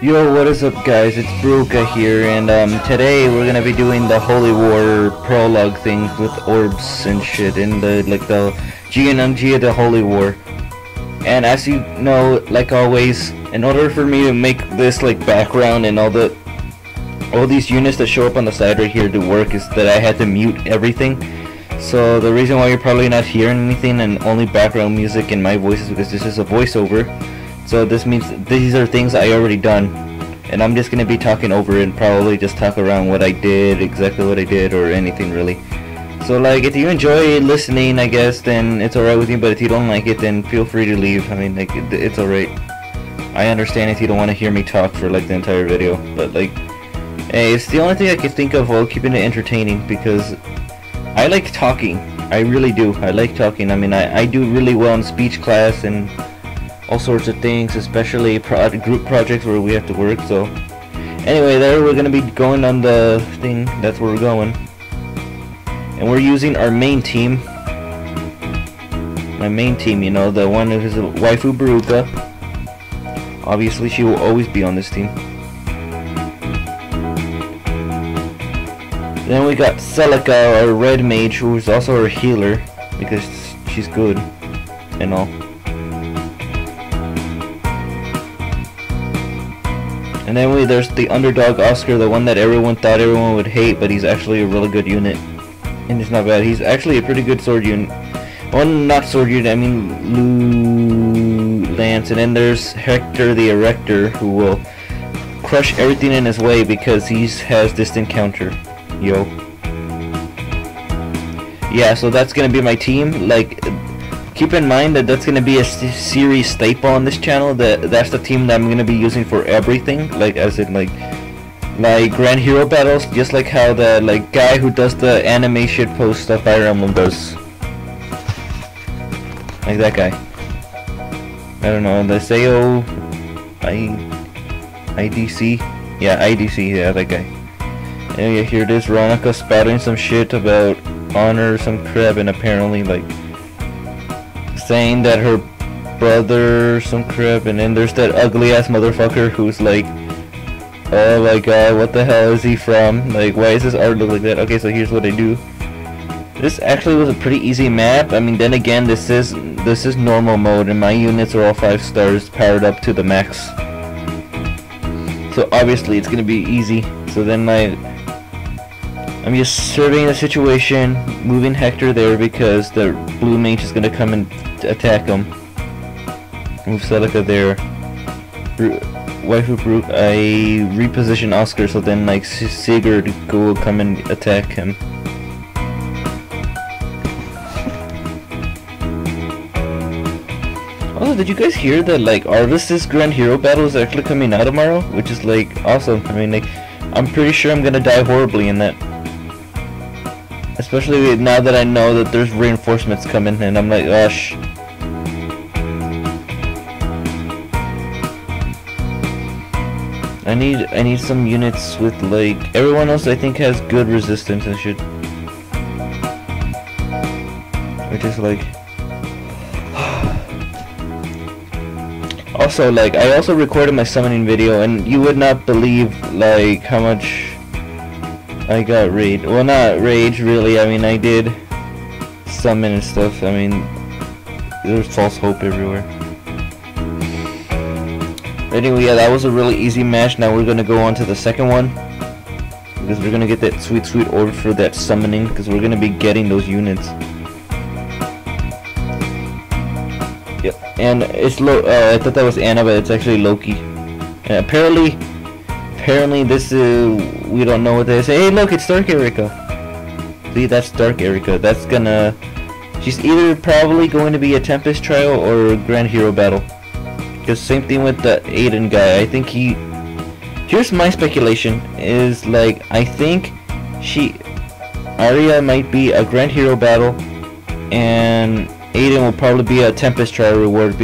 Yo, what is up guys, it's Bruca here, and today we're gonna be doing the Holy War prologue thing with orbs and shit in the, like, the GNMG of the Holy War. And as you know, like always, in order for me to make this, like, background and all these units that show up on the side right here to work is that I had to mute everything. So the reason why you're probably not hearing anything and only background music and my voice is because this is a voiceover. So this means these are things I already done, and I'm just gonna be talking over it and probably just talk around what I did, exactly what I did, or anything really. So, like, if you enjoy listening, I guess, then it's alright with me, but if you don't like it, then feel free to leave. I mean, like, it's alright. I understand if you don't want to hear me talk for, like, the entire video, but, like, hey, it's the only thing I can think of while keeping it entertaining, because I like talking. I really do. I like talking. I mean, I do really well in speech class and all sorts of things, especially group projects where we have to work. So anyway, there we're gonna be going on the thing. That's where we're going, and we're using our main team, you know, the one who's a Waifu Baruka. Obviously she will always be on this team. Then we got Celica, our red mage, who's also our healer because she's good and all. And then there's the underdog Oscar, the one that everyone thought everyone would hate, but he's actually a really good unit. And it's not bad. He's actually a pretty good sword unit. Well, not sword unit, I mean Lance. And then there's Hector the Erector, who will crush everything in his way because he has distant counter. Yo. Yeah, so that's going to be my team. Like, keep in mind that that's going to be a series staple on this channel. That's the team that I'm going to be using for everything, like, as in, like Grand Hero Battles, just like how the, like, guy who does the anime shit post that Fire Emblem does. Like that guy. I don't know, the Sao... IDC? Yeah, IDC, yeah, that guy. And you hear this Veronica spouting some shit about honor some crab, and apparently, like, saying that her brother some crap, and then there's that ugly ass motherfucker who's like, oh my god, what the hell is he from? Like, why is this art look like that? Okay, so here's what I do. This actually was a pretty easy map. I mean, then again, this is normal mode, and my units are all 5 stars powered up to the max. So obviously it's gonna be easy. So then I'm just surveying the situation, moving Hector there because the blue mage is gonna come and attack him. Move Celica there. Waifu Baruka, I reposition Oscar, so then, like, Sigurd will come and attack him. Also, did you guys hear that, like, Arvis's Grand Hero Battle is actually coming out tomorrow? Which is, like, awesome. I mean, like, I'm pretty sure I'm gonna die horribly in that. Especially now that I know that there's reinforcements coming, and I'm like, oh sh. I need some units with, like, everyone else I think has good resistance and shit. Which is like... Also, like, I also recorded my summoning video, and you would not believe, like, how much I got rage. Well, not rage really, I mean, I did summon and stuff. I mean, there's false hope everywhere. Anyway, yeah, that was a really easy match. Now we're gonna go on to the second one, because we're gonna get that sweet, sweet orb for that summoning, because we're gonna be getting those units. Yep, and it's I thought that was Anna, but it's actually Loki. And apparently this is... we don't know what they say. Hey, look, it's Dark Erica. See, that's Dark Erica. That's gonna... she's either probably going to be a Tempest Trial or a Grand Hero Battle. Because same thing with the Aiden guy. I think he... here's my speculation, is, like, I think Aria might be a Grand Hero Battle, and Aiden will probably be a Tempest Trial reward,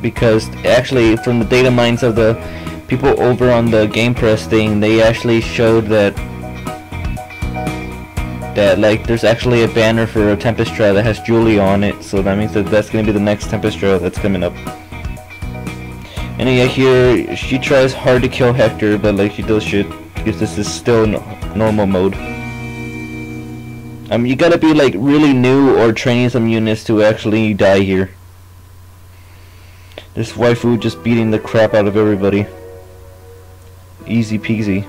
because actually from the data mines of the people over on the Game Press thing, they actually showed that like there's actually a banner for a Tempest Trial that has Julia on it, so that means that's gonna be the next Tempest Trial that's coming up. And then I hear she tries hard to kill Hector, but like she does shit because this is still normal mode. You gotta be like really new or training some units to actually die here. This waifu just beating the crap out of everybody. Easy peasy.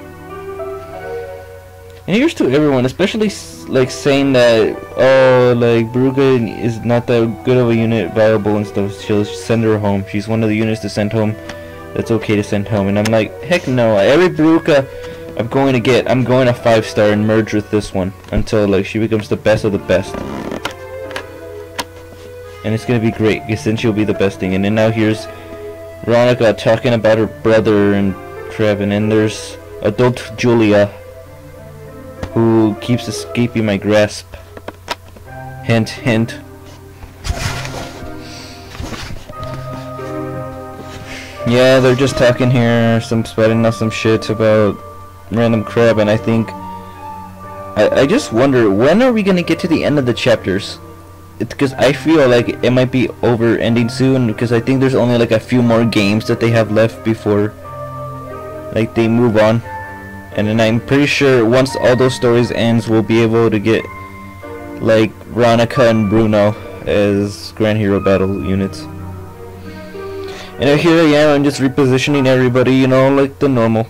And here's to everyone, especially like saying that, oh, like Bruca is not that good of a unit, viable and stuff. She'll send her home. She's one of the units to send home. That's okay to send home. And I'm like, heck no. Every Bruca I'm going to get, I'm going to 5-star and merge with this one until like she becomes the best of the best. And it's gonna be great because then she'll be the best thing. And then now here's Veronica talking about her brother and Trev, and then there's adult Julia who keeps escaping my grasp. Hint, hint. Yeah, they're just talking here, some spouting out some shit about random crap, and I think I just wonder, when are we gonna get to the end of the chapters? Because I feel like it might be over ending soon, because I think there's only like a few more games that they have left before like they move on. And then I'm pretty sure once all those stories ends, we'll be able to get like Veronica and Bruno as Grand Hero Battle units. And here I am, I'm just repositioning everybody, you know, like the normal.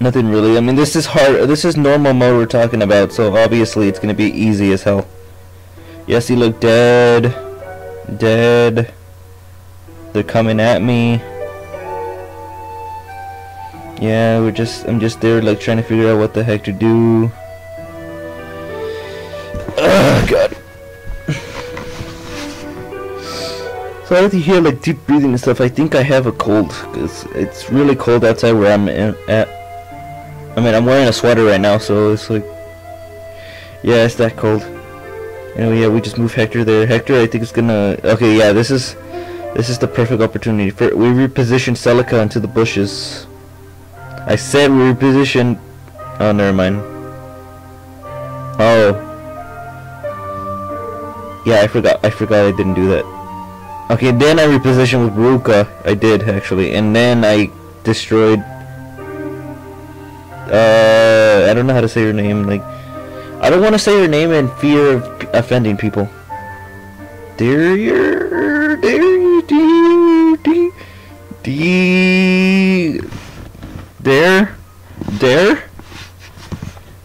Nothing really, I mean this is hard, this is normal mode we're talking about, so obviously it's gonna be easy as hell. Yes, he looked dead. Dead. They're coming at me. Yeah, we're just, I'm just there like trying to figure out what the heck to do. Oh god. So I have to hear like deep breathing and stuff. I think I have a cold because it's really cold outside where I'm at. I mean, I'm wearing a sweater right now, so it's like, yeah, it's that cold. Anyway, yeah, we just move Hector there. Hector, I think it's gonna. Okay, yeah, this is the perfect opportunity for. We reposition Celica into the bushes. I said we reposition. Oh, never mind. Oh, yeah, I forgot I didn't do that. Okay, then I repositioned with Bruca. I did actually, and then I destroyed. I don't know how to say her name. Like, I don't want to say her name in fear of offending people. Dare?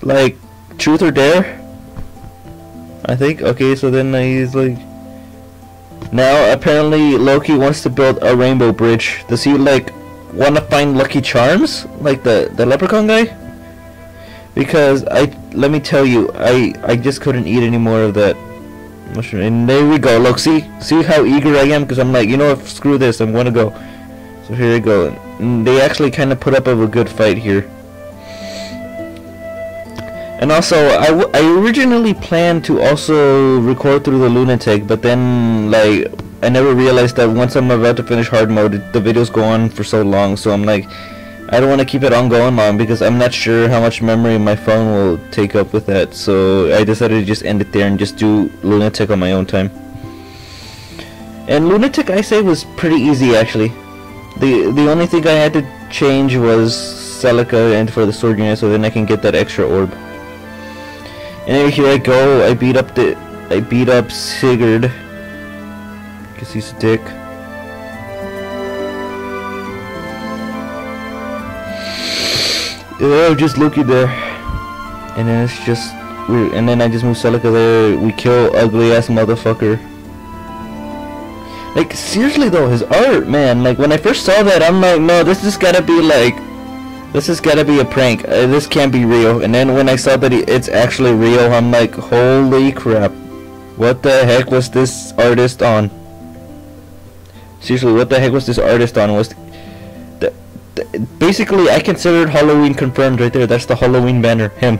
Like, truth or dare? I think, okay, so then he's like... Now, apparently, Loki wants to build a rainbow bridge. Does he, like, want to find Lucky Charms? Like the leprechaun guy? Because let me tell you, I just couldn't eat any more of that mushroom. And there we go, look, see how eager I am, because I'm like, you know what, screw this, I'm gonna go. So here we go, and they actually kind of put up a good fight here. And also, I originally planned to also record through the lunatic, but then, like, I never realized that once I'm about to finish hard mode, the videos go on for so long, so I'm like, I don't want to keep it on going long because I'm not sure how much memory my phone will take up with that, so I decided to just end it there and just do Lunatic on my own time. And Lunatic, I say, was pretty easy actually. The only thing I had to change was Celica and for the sword unit, so then I can get that extra orb. And here I go. I beat up Sigurd because he's a dick. Oh, just Loki there, and then it's just weird. And then I just move Celica there. We kill ugly ass motherfucker. Like seriously though, his art, man. Like when I first saw that, I'm like, no, this has gotta be like, this has gotta be a prank. This can't be real. And then when I saw that it's actually real, I'm like, holy crap, what the heck was this artist on? Seriously, what the heck was this artist on? Was basically, I considered Halloween confirmed right there. That's the Halloween banner. Him.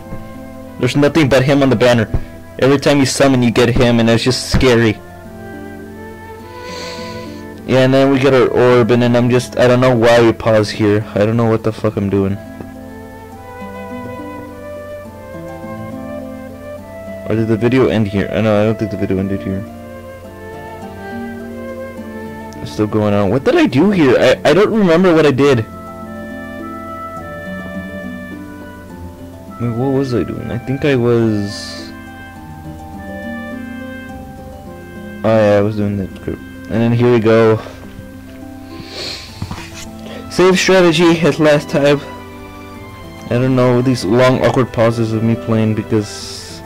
There's nothing but him on the banner. Every time you summon, you get him, and it's just scary. Yeah, and then we get our orb, and then I'm just... I don't know why we pause here. I don't know what the fuck I'm doing. Or did the video end here? I know, I don't think the video ended here. is still going on. What did I do here? I don't remember what I did. Wait, what was I doing? I think I was... Oh yeah, I was doing the group. And then here we go. Save strategy as last time. I don't know, these long awkward pauses of me playing because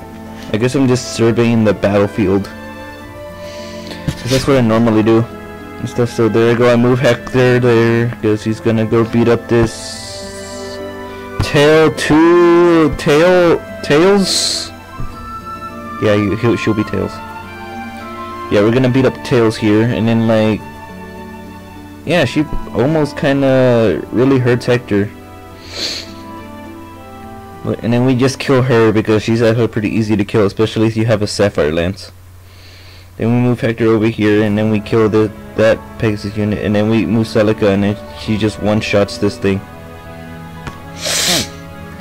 I guess I'm just surveying the battlefield. So that's what I normally do and stuff. So there I go, I move Hector there because he's gonna go beat up this Tails. Yeah, she'll be Tails. Yeah, we're gonna beat up Tails here, and then like, yeah, she almost kind of really hurts Hector. And then we just kill her because she's actually pretty easy to kill, especially if you have a sapphire lance. Then we move Hector over here, and then we kill that Pegasus unit, and then we move Celica, and then she just one-shots this thing.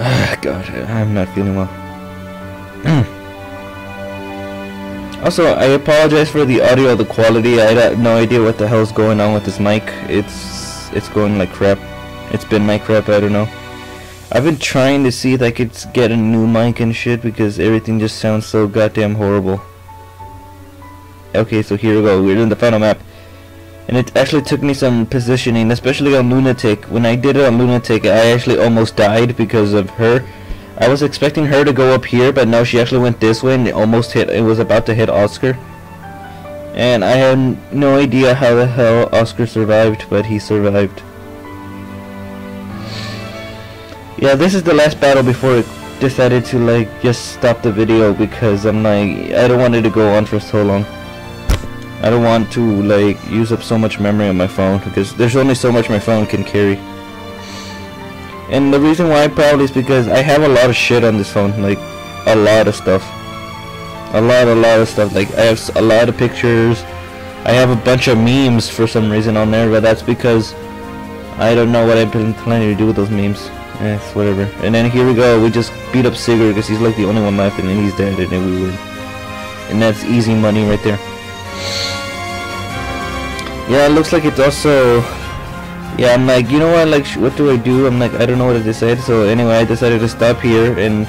Ah, God, I'm not feeling well. Also, I apologize for the audio, the quality. I have no idea what the hell's going on with this mic. It's going like crap. It's been like crap. I don't know. I've been trying to see if I could get a new mic and shit because everything just sounds so goddamn horrible. Okay, so here we go. We're in the final map. And it actually took me some positioning, especially on Lunatic. When I did it on Lunatic, I actually almost died because of her. I was expecting her to go up here, but no, she actually went this way and it almost hit. It was about to hit Oscar. And I have no idea how the hell Oscar survived, but he survived. Yeah, this is the last battle before I decided to like just stop the video because I'm like, I don't want it to go on for so long. I don't want to like use up so much memory on my phone because there's only so much my phone can carry. And the reason why probably is because I have a lot of shit on this phone, like a lot of stuff. A lot of stuff, like I have a lot of pictures. I have a bunch of memes for some reason on there, but that's because I don't know what I've been planning to do with those memes. Yes, whatever. And then here we go, we just beat up Sigurd because he's like the only one left, and then he's dead, and then we win. And that's easy money right there. Yeah, it looks like it's also... Yeah, I'm like, you know what, like, what do I do? I'm like, I don't know what to decide, so anyway, I decided to stop here and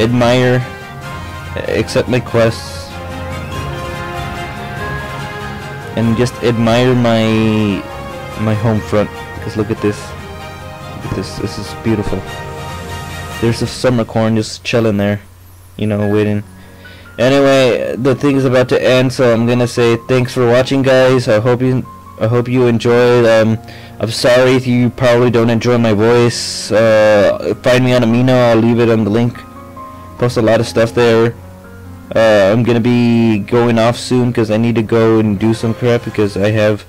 admire, accept my quests, and just admire my home front, because look at this. This is beautiful. There's a summer corn just chilling there, you know, waiting. Anyway, the thing is about to end, so I'm gonna say thanks for watching, guys. I hope you enjoyed. I'm sorry if you probably don't enjoy my voice. Find me on Amino. I'll leave it on the link. Post a lot of stuff there. I'm gonna be going off soon because I need to go and do some crap because I have